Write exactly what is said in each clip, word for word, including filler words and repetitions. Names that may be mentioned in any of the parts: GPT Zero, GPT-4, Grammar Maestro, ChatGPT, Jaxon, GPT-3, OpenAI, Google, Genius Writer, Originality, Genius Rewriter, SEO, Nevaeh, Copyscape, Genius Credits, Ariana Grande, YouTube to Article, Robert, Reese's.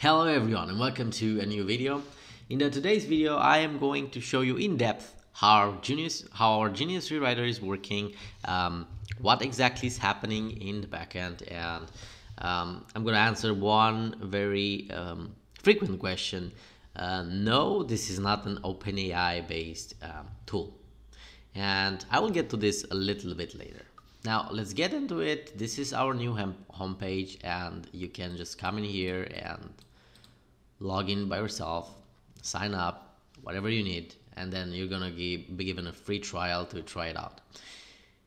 Hello everyone and welcome to a new video. In the today's video I am going to show you in depth how our Genius, how our Genius Rewriter is working, um, what exactly is happening in the backend, and um, I'm going to answer one very um, frequent question. Uh, no, this is not an OpenAI based um, tool, and I will get to this a little bit later. Now let's get into it. This is our new homepage, and you can just come in here and log in by yourself, sign up, whatever you need, and then you're gonna give, be given a free trial to try it out.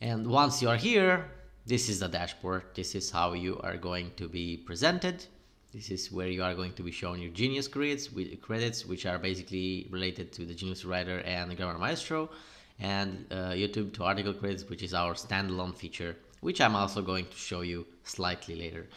And once you are here, this is the dashboard. This is how you are going to be presented. This is where you are going to be shown your Genius Credits, with credits which are basically related to the Genius Writer and the Grammar Maestro, and uh, YouTube to Article credits, which is our standalone feature, which I'm also going to show you slightly later.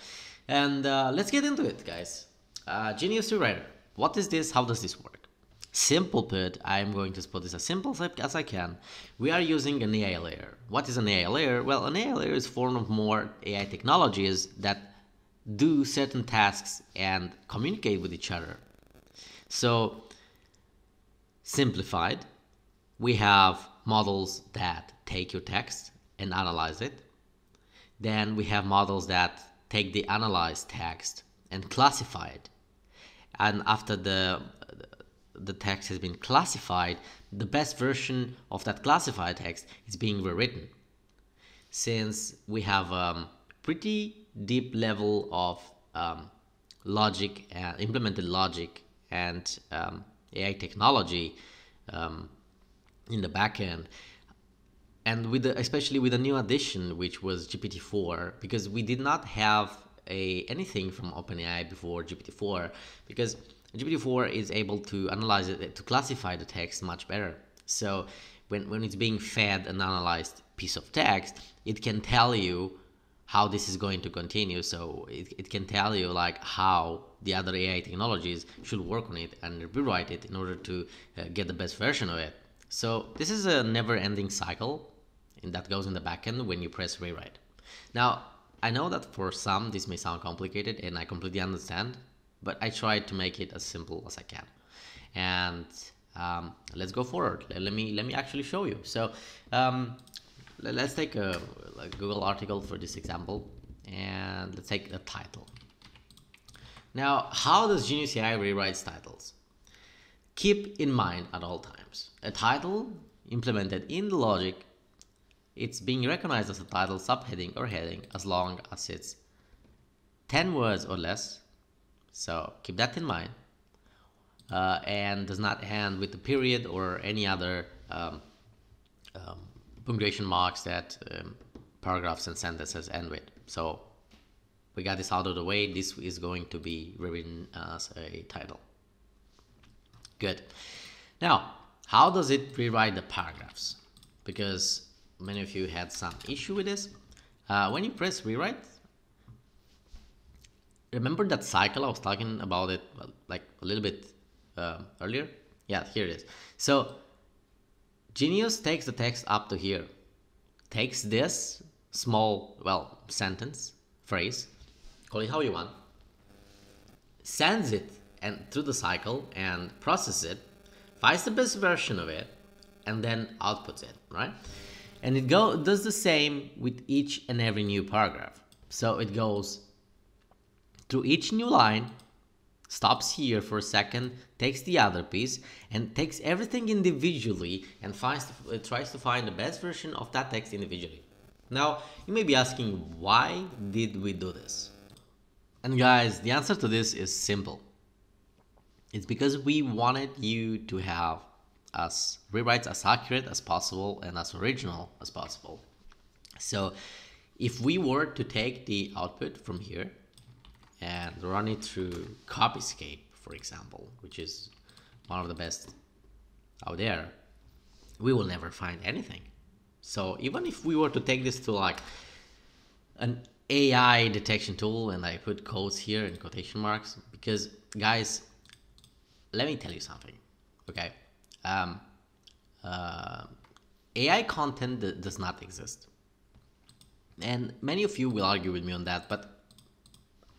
And uh, let's get into it, guys. Uh, Genius Rewriter. What is this? How does this work? Simple put, I'm going to put this as simple as I can. We are using an A I layer. What is an A I layer? Well, an A I layer is formed of more A I technologies that do certain tasks and communicate with each other. So, simplified, we have models that take your text and analyze it. Then we have models that take the analyzed text and classify it. And after the the text has been classified, the best version of that classified text is being rewritten. Since we have a pretty deep level of um, logic, uh, implemented logic and um, A I technology um, in the backend, and with the, especially with a new addition, which was G P T four, because we did not have a anything from OpenAI before G P T four, because G P T four is able to analyze it, to classify the text much better. So when, when it's being fed an analyzed piece of text, it can tell you how this is going to continue. So it, it can tell you like how the other A I technologies should work on it and rewrite it in order to uh, get the best version of it. So this is a never-ending cycle, and that goes in the backend when you press rewrite. Now, I know that for some this may sound complicated, and I completely understand, but I tried to make it as simple as I can. And um, let's go forward. Let me let me actually show you. So um, let's take a, a Google article for this example, and let's take a title. Now, how does Genius A I rewrite titles? Keep in mind at all times, a title implemented in the logic, it's being recognized as a title, subheading, or heading as long as it's ten words or less. So keep that in mind, uh, and does not end with a period or any other um, um, punctuation marks that um, paragraphs and sentences end with. So we got this out of the way. This is going to be written as a title. Good. Now, how does it rewrite the paragraphs? Because many of you had some issue with this. Uh, when you press rewrite, remember that cycle I was talking about it like a little bit uh, earlier? Yeah, here it is. So Genius takes the text up to here, takes this small, well, sentence, phrase, call it how you want, sends it and through the cycle and process it, finds the best version of it, and then outputs it, right? And it go, does the same with each and every new paragraph. So it goes through each new line, stops here for a second, takes the other piece, and takes everything individually and finds, uh, tries to find the best version of that text individually. Now, you may be asking, why did we do this? And guys, the answer to this is simple. It's because we wanted you to have as rewrites as accurate as possible and as original as possible. So if we were to take the output from here and run it through Copyscape, for example, which is one of the best out there, we will never find anything. So even if we were to take this to like an A I detection tool, and I put quotes here in quotation marks, because guys, let me tell you something, okay? Um, uh, A I content that does not exist. And many of you will argue with me on that, but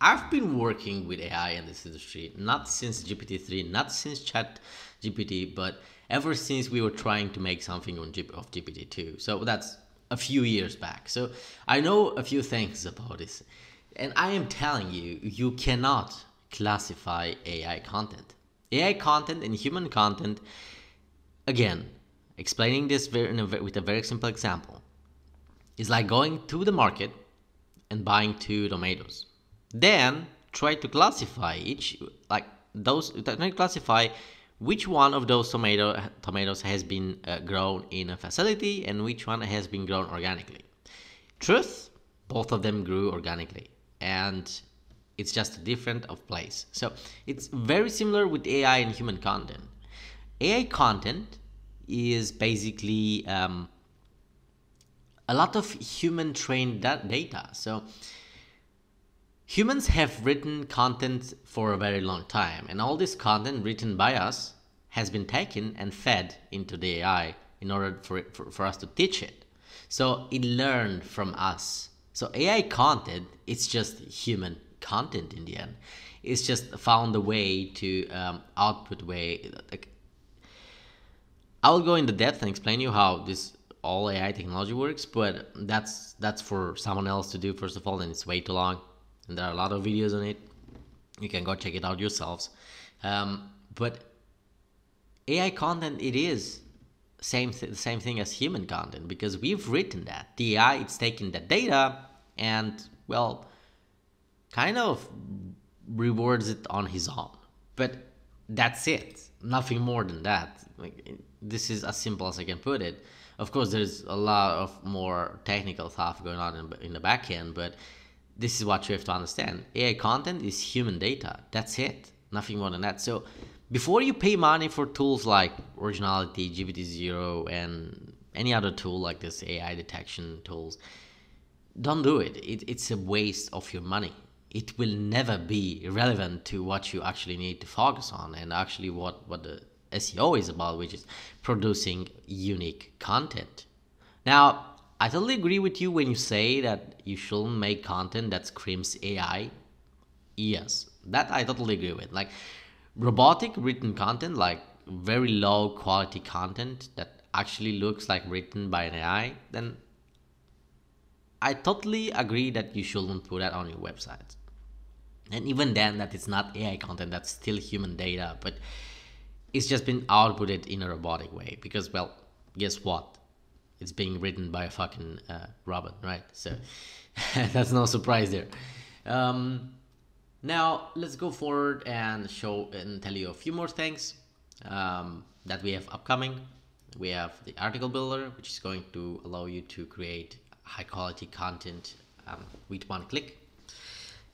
I've been working with A I in this industry, not since G P T three, not since Chat G P T, but ever since we were trying to make something on G P of G P T two. So that's a few years back. So I know a few things about this. And I am telling you, you cannot classify A I content. A I content and human content, again, explaining this very, in a, with a very simple example, is like going to the market and buying two tomatoes. Then try to classify each, like those, try to classify which one of those tomato, tomatoes has been uh, grown in a facility and which one has been grown organically. Truth, both of them grew organically, and it's just different of place. So it's very similar with A I and human content. A I content is basically um, a lot of human trained data. So humans have written content for a very long time, and all this content written by us has been taken and fed into the A I in order for, it, for, for us to teach it. So it learned from us. So A I content, it's just human content in the end. It's just found a way to um, output way. Like, I'll go into depth and explain you how this all A I technology works, but that's, that's for someone else to do, first of all, and it's way too long. And there are a lot of videos on it. You can go check it out yourselves. Um, but A I content, it is same th the same thing as human content, because we've written that. The A I, it's taken that data and, well, kind of rewards it on his own. But that's it. Nothing more than that. Like, this is as simple as I can put it. Of course, there's a lot of more technical stuff going on in, in the back end, but this is what you have to understand. A I content is human data. That's it. Nothing more than that. So before you pay money for tools like Originality, G P T zero, and any other tool like this, A I detection tools, don't do it. it. It's a waste of your money. It will never be relevant to what you actually need to focus on and actually what, what the S E O is about, which is producing unique content. Now, I totally agree with you when you say that you shouldn't make content that screams A I. Yes, that I totally agree with. Like robotic written content, like very low quality content that actually looks like written by an A I, then I totally agree that you shouldn't put that on your website. And even then, that it's not A I content, that's still human data, but it's just been outputted in a robotic way because, well, guess what? It's being written by a fucking uh, robot, right? So that's no surprise there. Um, now let's go forward and show and tell you a few more things um, that we have upcoming. We have the article builder, which is going to allow you to create high quality content um, with one click.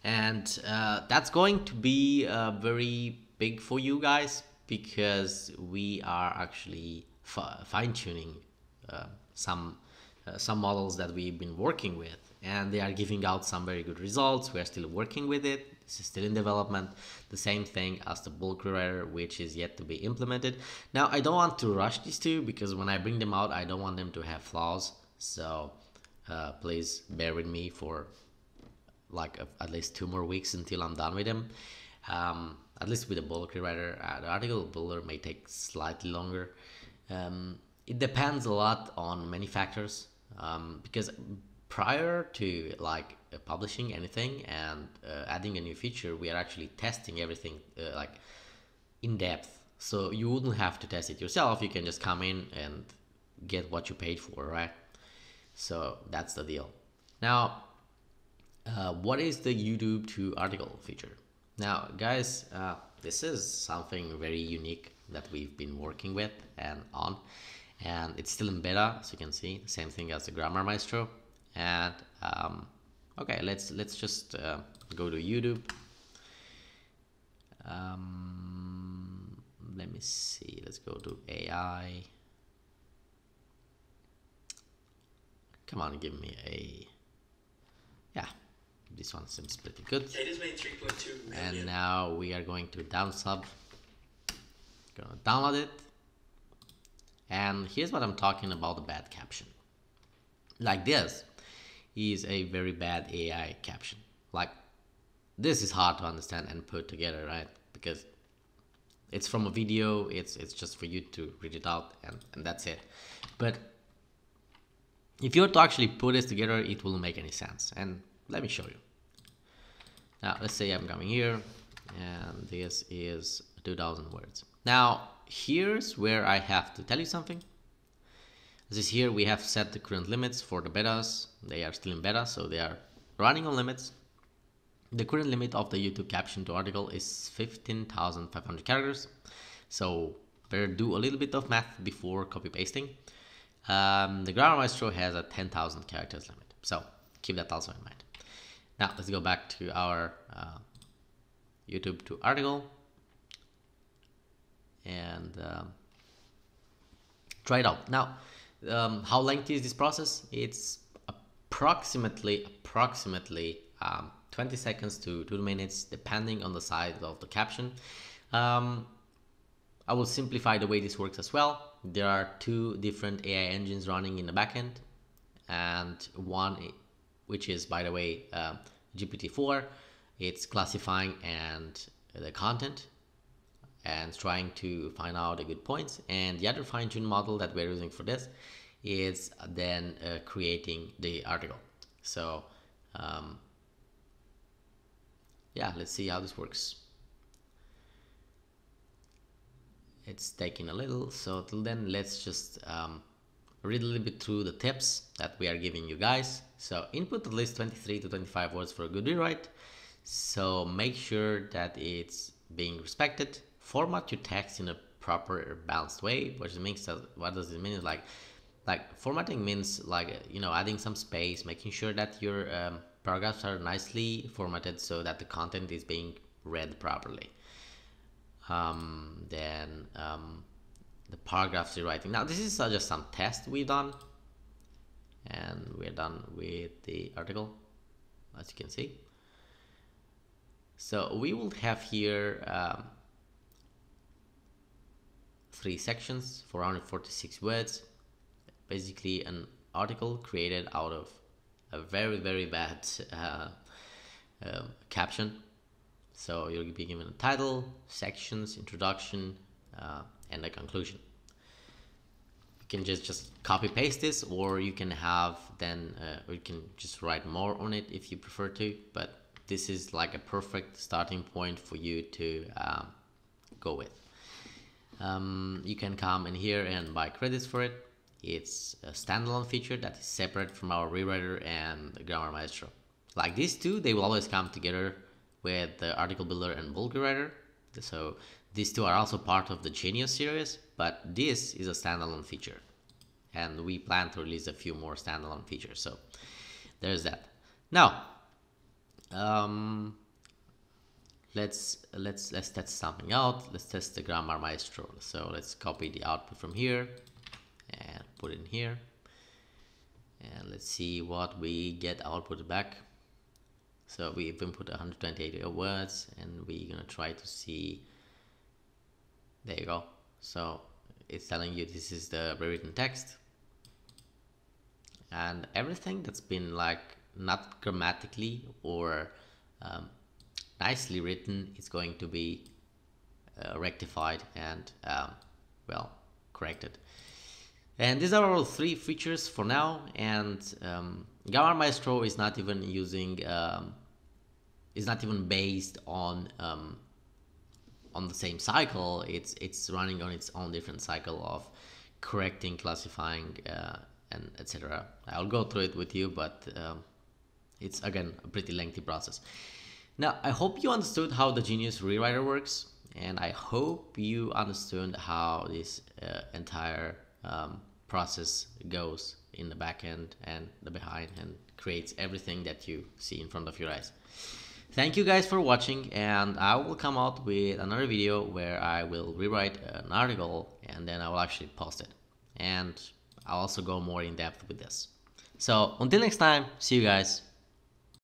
And uh, that's going to be uh, very big for you guys because we are actually fine tuning uh, some uh, some models that we've been working with, and they are giving out some very good results. We are still working with it. This is still in development. The same thing as the bulk rewriter, which is yet to be implemented. Now I don't want to rush these two because when I bring them out, I don't want them to have flaws. So uh, please bear with me for like a, at least two more weeks until I'm done with them. Um, at least with the bulk rewriter, uh, the article builder may take slightly longer. Um, It depends a lot on many factors um, because prior to like uh, publishing anything and uh, adding a new feature, we are actually testing everything uh, like in depth. So you wouldn't have to test it yourself. You can just come in and get what you paid for, right? So that's the deal. Now, uh, what is the YouTube to Article feature? Now, guys, uh, this is something very unique that we've been working with and on. And it's still in beta, as you can see, same thing as the Grammar Maestro. And um, okay, let's let's just uh, go to YouTube. Um, let me see. Let's go to A I. Come on, give me a yeah. This one seems pretty good. And now we are going to down sub. Gonna download it. And here's what I'm talking about, the bad caption. Like this is a very bad A I caption. Like this is hard to understand and put together, right? Because it's from a video, it's it's just for you to read it out, and, and that's it. But if you were to actually put this together, it will make any sense. And let me show you. Now, let's say I'm coming here, and this is two thousand words. Now, here's where I have to tell you something. This is here, we have set the current limits for the betas. They are still in beta, so they are running on limits. The current limit of the YouTube caption to article is fifteen thousand five hundred characters. So better do a little bit of math before copy pasting. Um, the Grammar Maestro has a ten thousand characters limit. So keep that also in mind. Now let's go back to our uh, YouTube to article and uh, try it out. Now, um, how lengthy is this process? It's approximately, approximately, um, twenty seconds to two minutes, depending on the size of the caption. Um, I will simplify the way this works as well. There are two different A I engines running in the backend, and one, which is, by the way, uh, G P T four. It's classifying and the content and trying to find out the good points. And the other fine-tuned model that we're using for this is then uh, creating the article. So, um, yeah, let's see how this works. It's taking a little, so till then, let's just um, read a little bit through the tips that we are giving you guys. So input at least twenty-three to twenty-five words for a good rewrite. So make sure that it's being respected. Format your text in a proper balanced way, which means that, what does it mean? It's like, like formatting means like, you know, adding some space, making sure that you're, um, paragraphs are nicely formatted so that the content is being read properly. Um, then um, the paragraphs you're writing. Now this is uh, just some test we've done, and we're done with the article, as you can see. So we will have here um, three sections, four hundred forty-six words, basically an article created out of a very, very bad uh, uh, caption. So you'll be given a title, sections, introduction, uh, and a conclusion. You can just, just copy paste this, or you can have then, uh, or you can just write more on it if you prefer to, but this is like a perfect starting point for you to um, go with. Um, you can come in here and buy credits for it. It's a standalone feature that is separate from our Rewriter and Grammar Maestro. Like these two, they will always come together with the Article Builder and Bulk Rewriter. So these two are also part of the Genius series, but this is a standalone feature. And we plan to release a few more standalone features. So there's that. Now, um, let's, let's, let's test something out. Let's test the Grammar Maestro. So let's copy the output from here and put it in here, and let's see what we get output back. So we input one hundred twenty-eight words, and we're gonna try to see. There you go. So it's telling you this is the rewritten text, and everything that's been like not grammatically or um, nicely written is going to be uh, rectified and um, well corrected. And these are all three features for now, and um, Grammar Maestro is not even using, um, is not even based on um, on the same cycle. It's it's running on its own different cycle of correcting, classifying, uh, and et cetera. I'll go through it with you, but um, it's again a pretty lengthy process. Now I hope you understood how the Genius Rewriter works, and I hope you understood how this uh, entire Um, process goes in the back end and the behind, and creates everything that you see in front of your eyes. Thank you guys for watching, and I will come out with another video where I will rewrite an article, and then I will actually post it, and I'll also go more in depth with this. So until next time, see you guys.